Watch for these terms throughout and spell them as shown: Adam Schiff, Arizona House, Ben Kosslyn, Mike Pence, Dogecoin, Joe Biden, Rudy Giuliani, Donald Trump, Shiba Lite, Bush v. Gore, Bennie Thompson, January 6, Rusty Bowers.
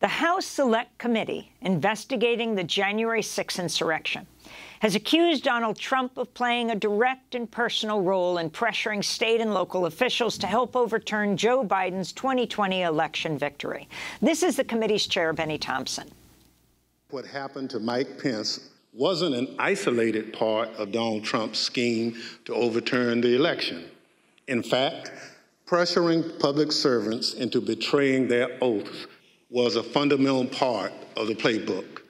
The House Select Committee investigating the January 6 insurrection has accused Donald Trump of playing a direct and personal role in pressuring state and local officials to help overturn Joe Biden's 2020 election victory. This is the committee's chair, Bennie Thompson. What happened to Mike Pence wasn't an isolated part of Donald Trump's scheme to overturn the election. In fact, pressuring public servants into betraying their oaths was a fundamental part of the playbook.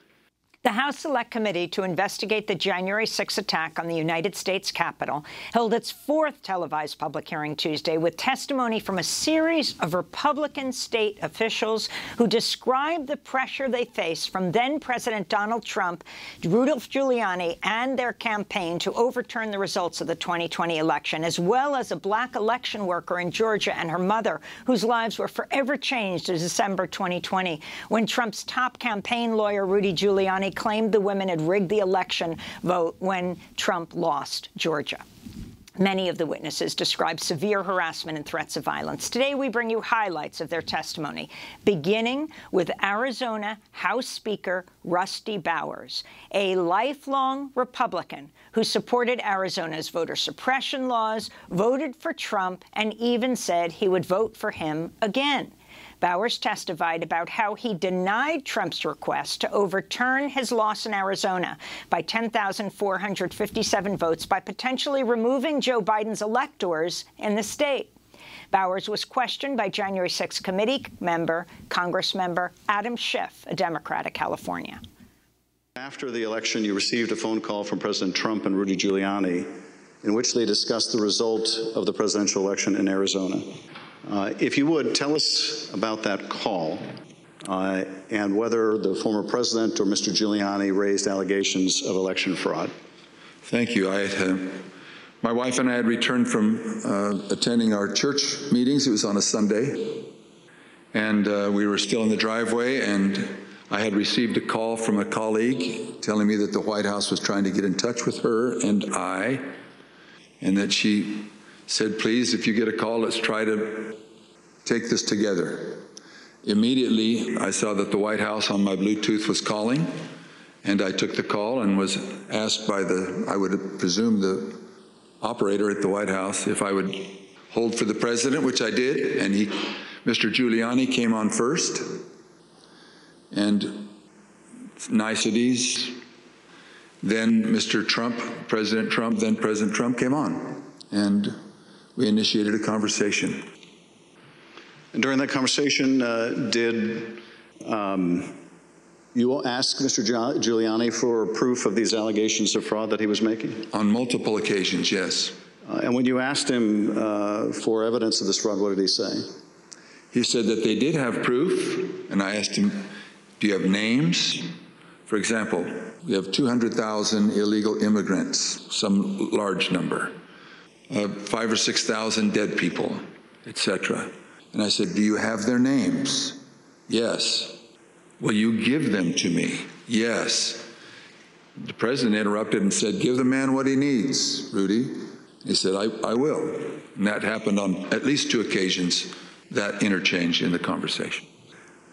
The House Select Committee to investigate the January 6 attack on the United States Capitol held its fourth televised public hearing Tuesday with testimony from a series of Republican state officials who described the pressure they faced from then-President Donald Trump, Rudy Giuliani, and their campaign to overturn the results of the 2020 election, as well as a black election worker in Georgia and her mother, whose lives were forever changed in December 2020, when Trump's top campaign lawyer, Rudy Giuliani, claimed the women had rigged the election vote when Trump lost Georgia. Many of the witnesses described severe harassment and threats of violence. Today, we bring you highlights of their testimony, beginning with Arizona House Speaker Rusty Bowers, a lifelong Republican who supported Arizona's voter suppression laws, voted for Trump, and even said he would vote for him again. Bowers testified about how he denied Trump's request to overturn his loss in Arizona by 10,457 votes by potentially removing Joe Biden's electors in the state. Bowers was questioned by January 6 committee member, Congressmember Adam Schiff, a Democrat of California. After the election, you received a phone call from President Trump and Rudy Giuliani in which they discussed the result of the presidential election in Arizona. If you would, tell us about that call and whether the former president or Mr. Giuliani raised allegations of election fraud. Thank you. My wife and I had returned from attending our church meetings. It was on a Sunday, and we were still in the driveway, and I had received a call from a colleague telling me that the White House was trying to get in touch with her and I, and that she said, please, if you get a call, let's try to take this together. Immediately, I saw that the White House on my Bluetooth was calling, and I took the call and was asked by the, I would presume, the operator at the White House if I would hold for the president, which I did, and he, Mr. Giuliani, came on first, and niceties. Then Mr. Trump, then President Trump came on, and we initiated a conversation. And during that conversation, did you ask Mr. Giuliani for proof of these allegations of fraud that he was making? On multiple occasions, yes. And when you asked him for evidence of this fraud, what did he say? He said that they did have proof, and I asked him, do you have names? For example, we have 200,000 illegal immigrants, some large number. 5,000 or 6,000 dead people, etc. And I said, do you have their names? Yes. Will you give them to me? Yes. The president interrupted and said, give the man what he needs, Rudy. He said, I will. And that happened on at least two occasions, that interchange in the conversation.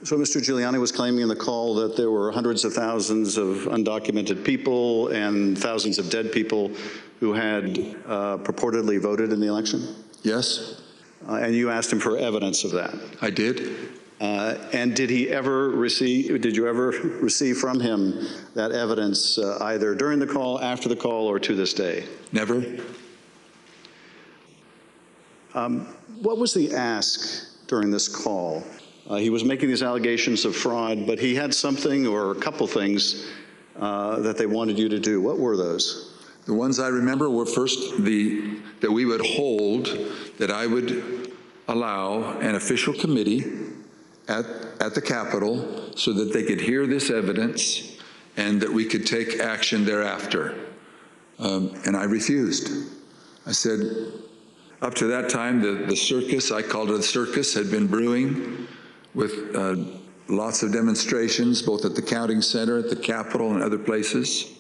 So Mr. Giuliani was claiming in the call that there were hundreds of thousands of undocumented people and thousands of dead people who had purportedly voted in the election? Yes. And you asked him for evidence of that? I did. And did you ever receive from him that evidence either during the call, after the call, or to this day? Never. What was the ask during this call? He was making these allegations of fraud, but he had something or a couple things that they wanted you to do. What were those? The ones I remember were first that we would hold, that I would allow an official committee at the Capitol so that they could hear this evidence and that we could take action thereafter. And I refused. I said, up to that time, the circus, I called it a circus, had been brewing with lots of demonstrations, both at the counting center, at the Capitol, and other places.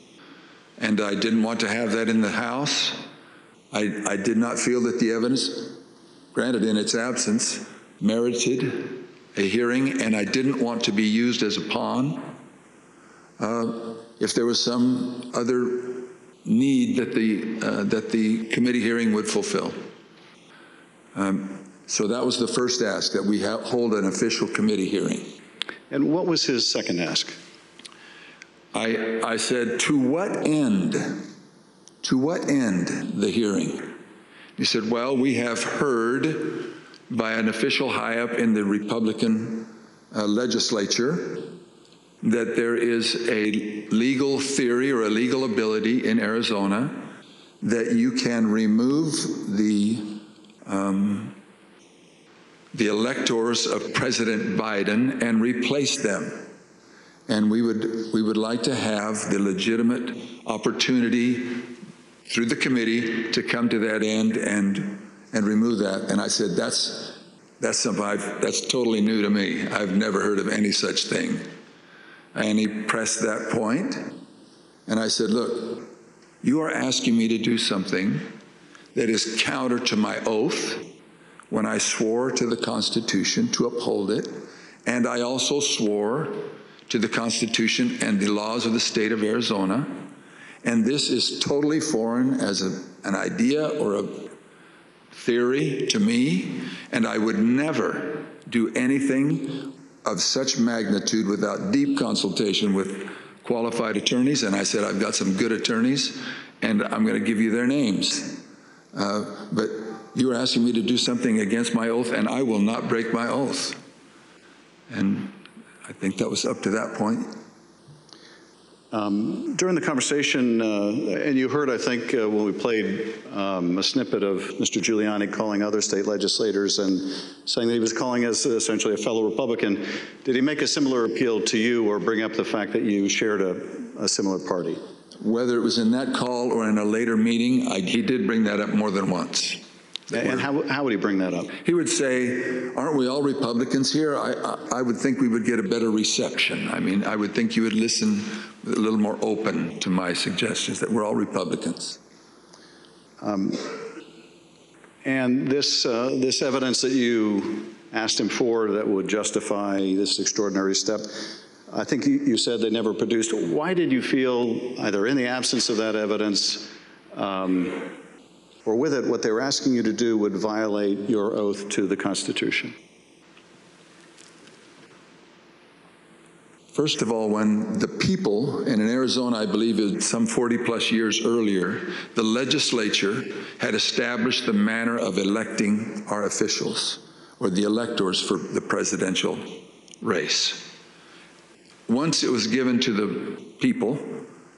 And I didn't want to have that in the House. I did not feel that the evidence, granted in its absence, merited a hearing, and I didn't want to be used as a pawn. If there was some other need that the committee hearing would fulfill. So that was the first ask, that we hold an official committee hearing. And what was his second ask? I said, to what end the hearing? He said, well, we have heard by an official high up in the Republican legislature that there is a legal theory or a legal ability in Arizona that you can remove the electors of President Biden and replace them. And we would like to have the legitimate opportunity through the committee to come to that end and remove that. And I said, that's something that's totally new to me. I've never heard of any such thing. And he pressed that point. And I said, look, you are asking me to do something that is counter to my oath when I swore to the Constitution to uphold it. And I also swore to the Constitution and the laws of the state of Arizona. And this is totally foreign as an idea or a theory to me. And I would never do anything of such magnitude without deep consultation with qualified attorneys. And I said, I've got some good attorneys, and I'm going to give you their names. But you are asking me to do something against my oath, and I will not break my oath. And I think that was up to that point. During the conversation, and you heard, I think, when we played a snippet of Mr. Giuliani calling other state legislators and saying that he was calling us essentially a fellow Republican, did he make a similar appeal to you or bring up the fact that you shared a similar party? Whether it was in that call or in a later meeting, he did bring that up more than once. And how would he bring that up? He would say, aren't we all Republicans here? I would think we would get a better reception. I mean, I would think you would listen a little more open to my suggestions that we're all Republicans. And this evidence that you asked him for that would justify this extraordinary step, I think you said they never produced. Why did you feel, either in the absence of that evidence, or with it, what they were asking you to do would violate your oath to the Constitution? First of all, when the people, and in Arizona, I believe it was some 40-plus years earlier, the legislature had established the manner of electing our officials, or the electors for the presidential race. Once it was given to the people,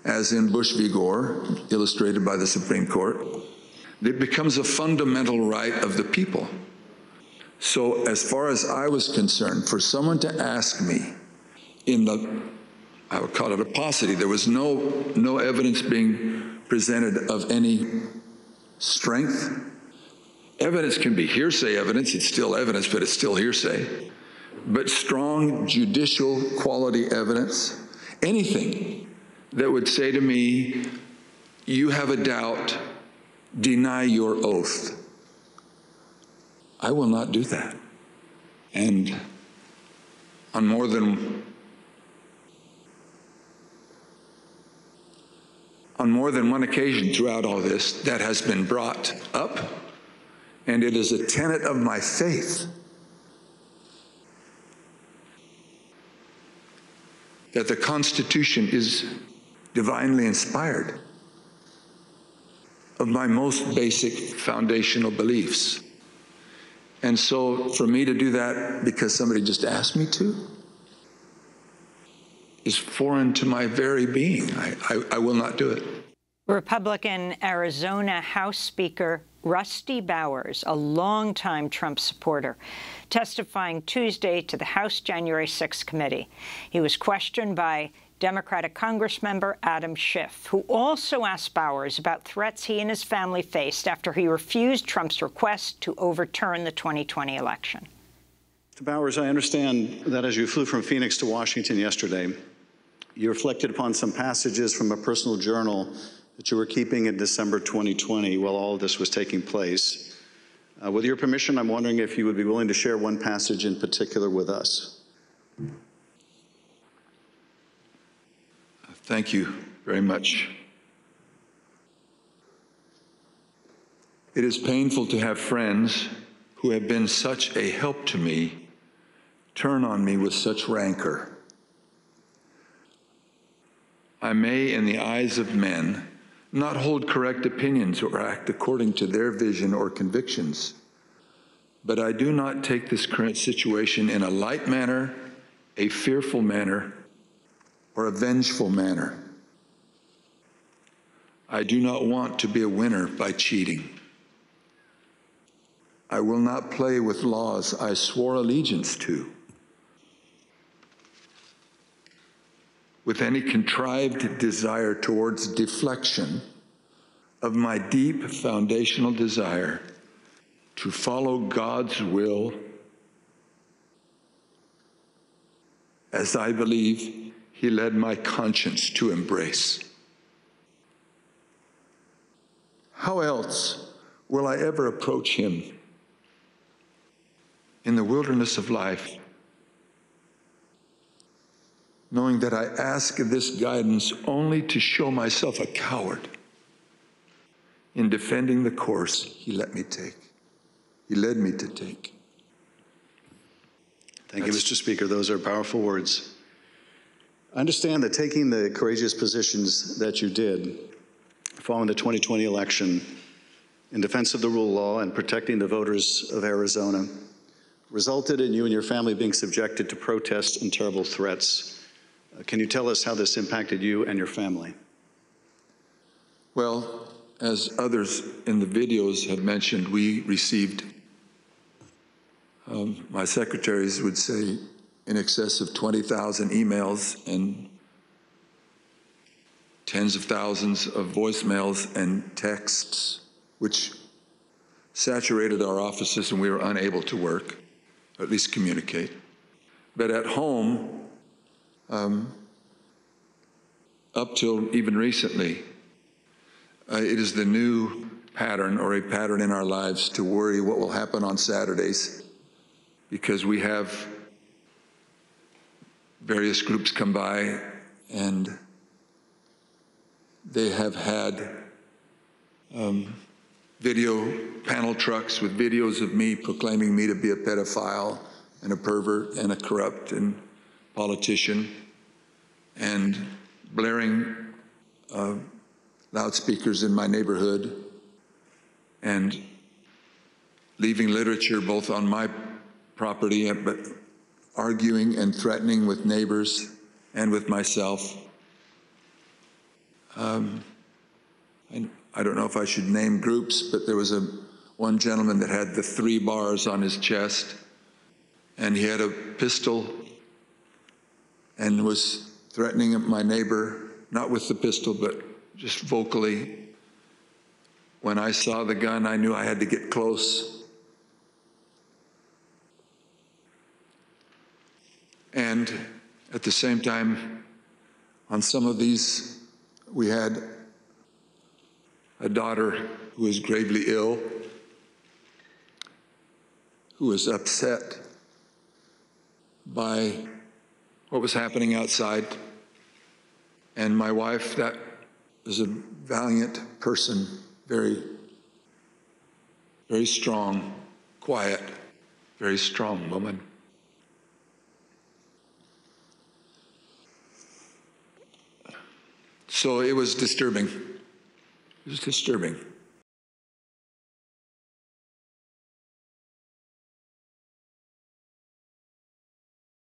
as in Bush v. Gore, illustrated by the Supreme Court, it becomes a fundamental right of the people. So as far as I was concerned, for someone to ask me in the, I would call it a paucity, there was no evidence being presented of any strength. Evidence can be hearsay evidence, it's still evidence, but it's still hearsay. But strong judicial quality evidence, anything that would say to me, you have a doubt, deny your oath. I will not do that. And on more than one occasion throughout all this, that has been brought up, and it is a tenet of my faith that the Constitution is divinely inspired, of my most basic foundational beliefs. And so for me to do that because somebody just asked me to is foreign to my very being. I will not do it. Republican Arizona House Speaker Rusty Bowers, a longtime Trump supporter, testifying Tuesday to the House January 6th committee. He was questioned by Democratic Congressmember Adam Schiff, who also asked Bowers about threats he and his family faced after he refused Trump's request to overturn the 2020 election. Mr. Bowers, I understand that as you flew from Phoenix to Washington yesterday, you reflected upon some passages from a personal journal that you were keeping in December 2020 while all of this was taking place. With your permission, I'm wondering if you would be willing to share one passage in particular with us. Thank you very much. It is painful to have friends who have been such a help to me turn on me with such rancor. I may, in the eyes of men, not hold correct opinions or act according to their vision or convictions, but I do not take this current situation in a light manner, a fearful manner, or a vengeful manner. I do not want to be a winner by cheating. I will not play with laws I swore allegiance to. With any contrived desire towards deflection of my deep foundational desire to follow God's will as I believe He led my conscience to embrace. How else will I ever approach Him in the wilderness of life, knowing that I ask this guidance only to show myself a coward in defending the course He led me to take. Thank you, Mr. Speaker. Those are powerful words. I understand that taking the courageous positions that you did following the 2020 election in defense of the rule of law and protecting the voters of Arizona resulted in you and your family being subjected to protests and terrible threats. Can you tell us how this impacted you and your family? Well, as others in the videos have mentioned, we received, my secretaries would say, in excess of 20,000 emails and tens of thousands of voicemails and texts, which saturated our offices and we were unable to work, or at least communicate. But at home, up till even recently, it is the new pattern, or a pattern in our lives, to worry what will happen on Saturdays, because we have various groups come by and they have had video panel trucks with videos of me proclaiming me to be a pedophile and a pervert and a corrupt and politician, and blaring loudspeakers in my neighborhood, and leaving literature both on my property, but arguing and threatening with neighbors and with myself. I don't know if I should name groups, but there was one gentleman that had the 3 bars on his chest, and he had a pistol and was threatening my neighbor, not with the pistol, but just vocally. When I saw the gun, I knew I had to get close. And at the same time, on some of these, we had a daughter who was gravely ill, who was upset by what was happening outside. And my wife, that is a valiant person, very, very strong, quiet, very strong woman. So it was disturbing.